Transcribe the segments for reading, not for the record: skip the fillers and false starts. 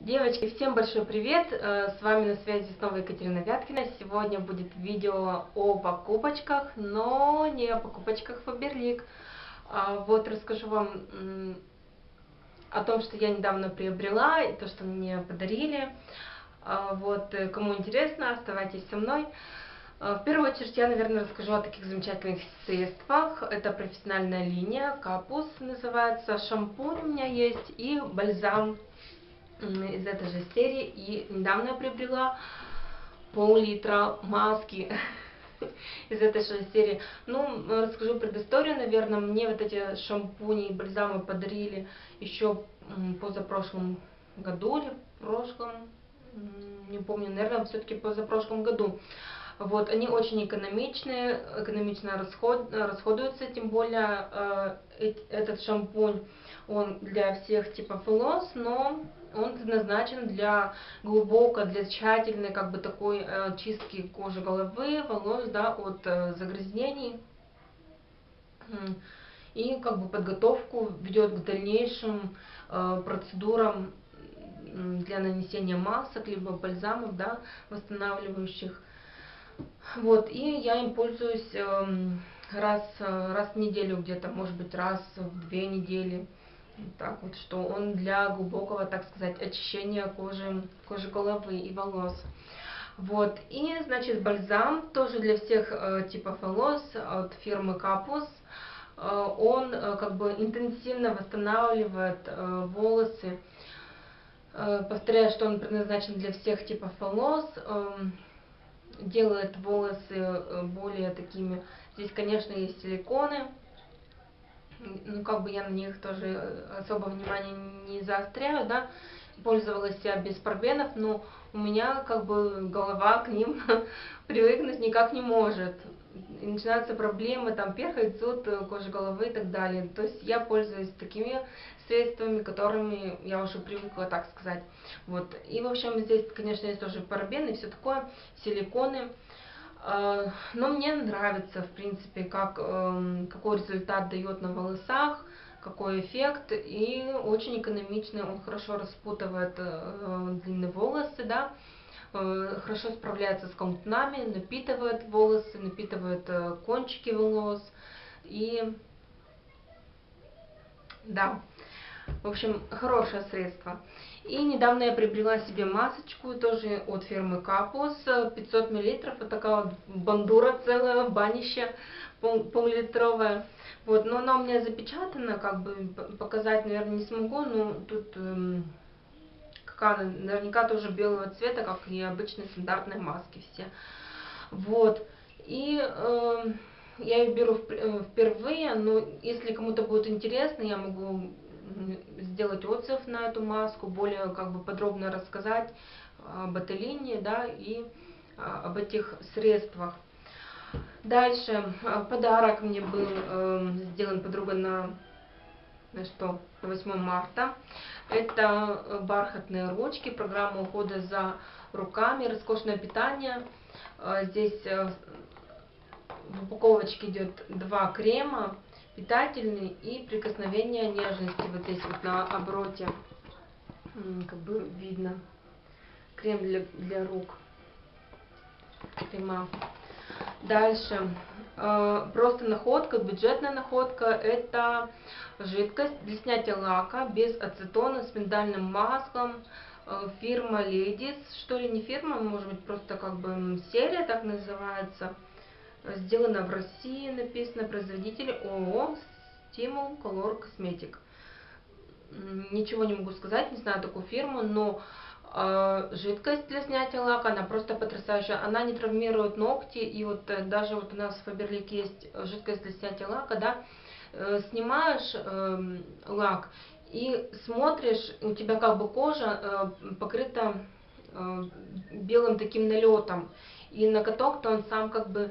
Девочки, всем большой привет! С вами на связи снова Екатерина Вяткина. Сегодня будет видео о покупочках, но не о покупочках Фаберлик. Вот расскажу вам о том, что я недавно приобрела и то, что мне подарили. Вот, кому интересно, оставайтесь со мной. В первую очередь я, наверное, расскажу о таких замечательных средствах. Это профессиональная линия, Капус называется, шампунь у меня есть и бальзам из этой же серии. И недавно я приобрела пол-литра маски из этой же серии. Ну, расскажу предысторию, наверное. Мне вот эти шампуни и бальзамы подарили еще позапрошлом году или в прошлом, не помню, наверное, все-таки позапрошлом году. Вот, они очень экономичные, экономично расходуются, тем более этот шампунь, он для всех типов волос, но он предназначен для глубокой, для тщательной, как бы такой чистки кожи головы, волос, да, от загрязнений. И как бы подготовку ведет к дальнейшим процедурам для нанесения масок, либо бальзамов, да, восстанавливающих. Вот, и я им пользуюсь раз в неделю где-то, может быть, раз в 2 недели. Так вот, что он для глубокого, так сказать, очищения кожи головы и волос. Вот, и, значит, бальзам тоже для всех типов волос от фирмы Капус. Он как бы интенсивно восстанавливает волосы. Повторяю, что он предназначен для всех типов волос. Делает волосы более такими. Здесь, конечно, есть силиконы. Ну, как бы я на них тоже особо внимания не заостряю, да. Пользовалась я без парабенов, но у меня как бы голова к ним привыкнуть никак не может. И начинаются проблемы, там перхоть, зуд, кожа головы и так далее. То есть я пользуюсь такими средствами, которыми я уже привыкла, так сказать. Вот. И, в общем, здесь, конечно, есть тоже парабены, все такое, силиконы. Но мне нравится, в принципе, какой результат дает на волосах, какой эффект. И очень экономичный, он хорошо распутывает длинные волосы, да. Хорошо справляется с колтунами, напитывает волосы, напитывает кончики волос. И да, в общем, хорошее средство. И недавно я приобрела себе масочку, тоже от фирмы Капус, 500 мл, вот такая вот бандура целая, банище пол-литровая. Вот, но она у меня запечатана, как бы показать, наверное, не смогу, но тут наверняка тоже белого цвета, как и обычные стандартные маски все. Вот. И я ее беру впервые, но если кому-то будет интересно, я могу сделать отзыв на эту маску, более как бы подробно рассказать об этой линии, да, и об этих средствах. Дальше. Подарок мне был сделан подругой на 8 марта. Это бархатные ручки, программа ухода за руками, роскошное питание. Здесь в упаковочке идет 2 крема, питательный и прикосновение нежности. Вот здесь вот на обороте как бы видно крем для рук. Крема. Дальше. Просто находка, бюджетная находка, это жидкость для снятия лака без ацетона с миндальным маслом, фирма Ледис, что ли, не фирма, может быть, просто как бы серия так называется, сделана в России, написано, производитель ООО Стимул Color Косметик. Ничего не могу сказать, не знаю такую фирму, но жидкость для снятия лака, она просто потрясающая. Она не травмирует ногти, и вот даже вот у нас в Фаберлик есть жидкость для снятия лака, да, снимаешь лак и смотришь, у тебя как бы кожа покрыта белым таким налетом, и ноготок-то он сам как бы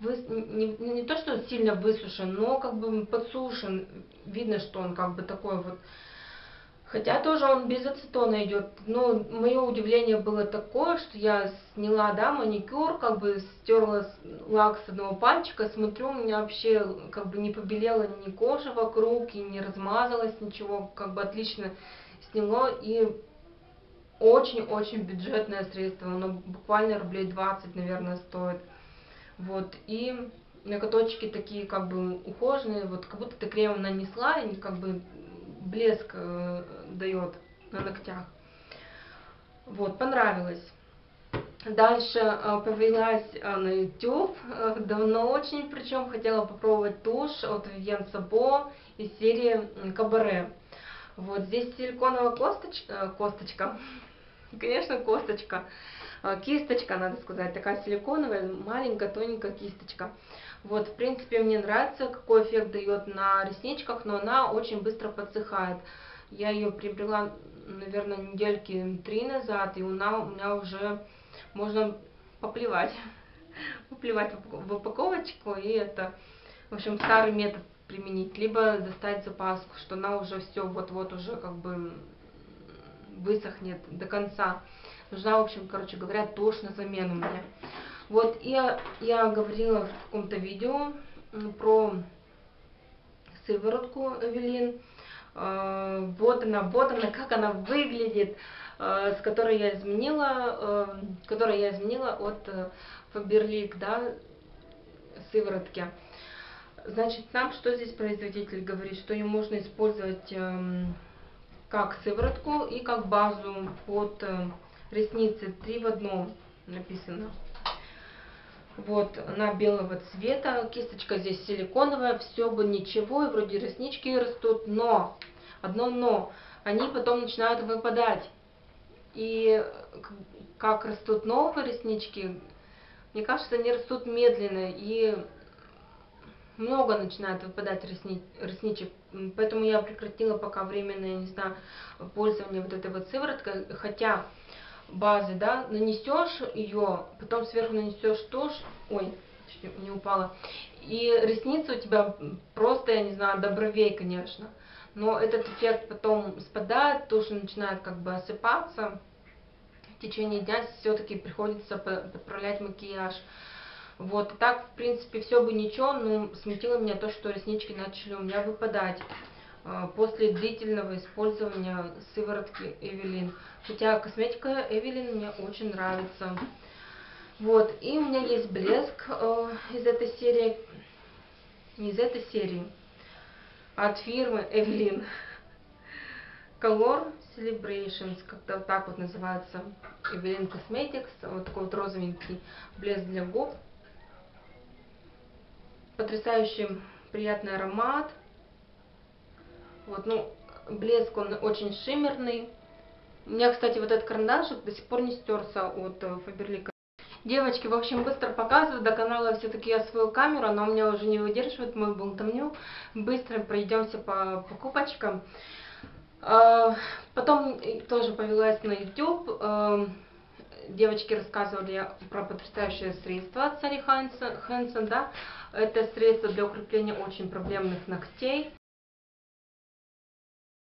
не то что сильно высушен, но как бы подсушен, видно, что он как бы такой вот. Хотя тоже он без ацетона идет, но мое удивление было такое, что я сняла, да, маникюр, как бы стерла лак с одного пальчика, смотрю, у меня вообще как бы не побелела ни кожа вокруг и не размазалась ничего, как бы отлично сняло, и очень-очень бюджетное средство, оно буквально рублей 20, наверное, стоит. Вот, и ноготочки такие как бы ухоженные, вот как будто ты кремом нанесла, и как бы блеск дает на ногтях. Вот, понравилось. Дальше повелась на YouTube, давно очень, причем хотела попробовать тушь от Vivienne Sabo из серии Cabaret. Вот здесь силиконовая косточка, конечно, косточка, кисточка, надо сказать, такая силиконовая, маленькая, тоненькая кисточка. Вот, в принципе, мне нравится, какой эффект дает на ресничках, но она очень быстро подсыхает. Я ее приобрела, наверное, недельки 3 назад, и она у меня уже можно поплевать в упаковочку, и это, в общем, старый метод применить, либо достать запаску, что она уже все вот-вот уже как бы высохнет до конца. Нужна, в общем, короче говоря, тушь на замену мне. Вот, и я говорила в каком-то видео про сыворотку Эвелин. Вот она, как она выглядит, с которой я изменила, от Фаберлик, да, сыворотки. Значит, нам что здесь производитель говорит, что ее можно использовать как сыворотку и как базу под ресницы. 3 в 1 написано. Вот, она белого цвета, кисточка здесь силиконовая, все бы ничего, и вроде реснички растут, но, одно но, они потом начинают выпадать. И как растут новые реснички, мне кажется, они растут медленно, и много начинает выпадать ресничек, поэтому я прекратила пока временно, я не знаю, пользование вот этой вот сывороткой, хотя базы, да, нанесешь ее, потом сверху нанесешь тушь, ой, чуть не упала, и ресницы у тебя просто, я не знаю, до бровей, конечно, но этот эффект потом спадает, тушь начинает как бы осыпаться, в течение дня все-таки приходится подправлять макияж. Вот, и так, в принципе, все бы ничего, но смутило меня то, что реснички начали у меня выпадать после длительного использования сыворотки Эвелин. Хотя косметика Эвелин мне очень нравится. Вот, и у меня есть блеск не из этой серии, а от фирмы Эвелин. Color Celebrations, как-то вот так вот называется, Eveline Cosmetics, вот такой вот розовенький блеск для губ. Потрясающий приятный аромат. Вот, ну, блеск он очень шиммерный. У меня, кстати, вот этот карандашик до сих пор не стерся от Фаберлика. Девочки, в общем, быстро показываю. До канала все-таки я свою камеру, она у меня уже не выдерживает мою болтовню. Быстро пройдемся по покупочкам. Потом тоже повелась на YouTube. Девочки рассказывали про потрясающее средство от Сари Хансен, да? Это средство для укрепления очень проблемных ногтей.